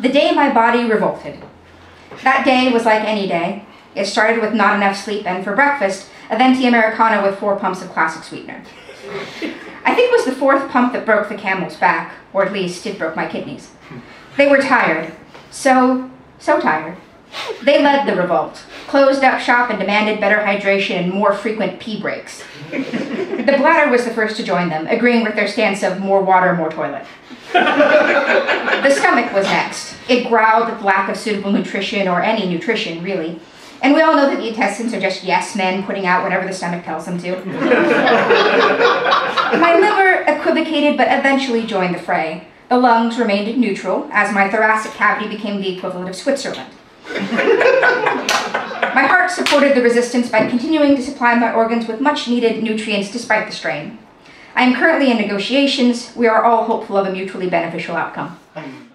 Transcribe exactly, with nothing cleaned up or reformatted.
The Day My Body Revolted. That day was like any day. It started with not enough sleep and for breakfast, a venti Americano with four pumps of classic sweetener. I think it was the fourth pump that broke the camel's back, or at least it broke my kidneys. They were tired. So, so tired. They led the revolt, closed up shop and demanded better hydration and more frequent pee breaks. The bladder was the first to join them, agreeing with their stance of more water, more toilet. The stomach was next. It growled at lack of suitable nutrition, or any nutrition, really. And we all know that the intestines are just yes men putting out whatever the stomach tells them to. My liver equivocated but eventually joined the fray. The lungs remained neutral, as my thoracic cavity became the equivalent of Switzerland. My heart supported the resistance by continuing to supply my organs with much-needed nutrients despite the strain. I am currently in negotiations. We are all hopeful of a mutually beneficial outcome.